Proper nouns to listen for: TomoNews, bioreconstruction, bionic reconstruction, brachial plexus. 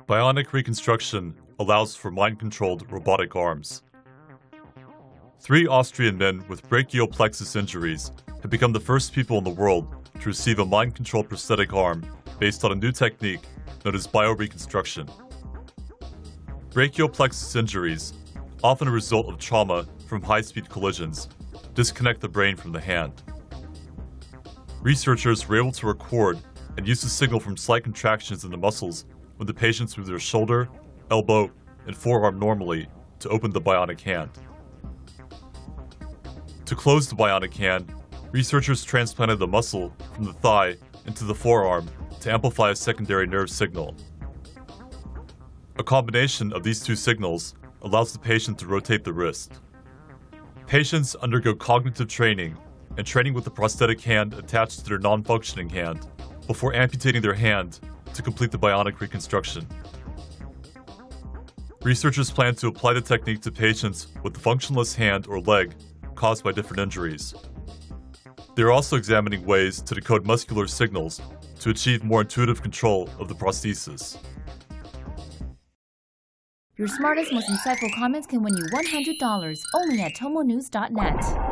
Bionic reconstruction allows for mind-controlled robotic arms. 3 Austrian men with brachial plexus injuries have become the first people in the world to receive a mind-controlled prosthetic arm based on a new technique known as bioreconstruction. Brachial plexus injuries, often a result of trauma from high-speed collisions, disconnect the brain from the hand. Researchers were able to record and use the signal from slight contractions in the muscles when the patients moved their shoulder, elbow, and forearm normally to open the bionic hand. To close the bionic hand, researchers transplanted the muscle from the thigh into the forearm to amplify a secondary nerve signal. A combination of these two signals allows the patient to rotate the wrist. Patients undergo cognitive training and training with the prosthetic hand attached to their non-functioning hand before amputating their hand to complete the bionic reconstruction. Researchers plan to apply the technique to patients with a functionless hand or leg caused by different injuries. They're also examining ways to decode muscular signals to achieve more intuitive control of the prosthesis. Your smartest, most insightful comments can win you $100 only at TomoNews.net.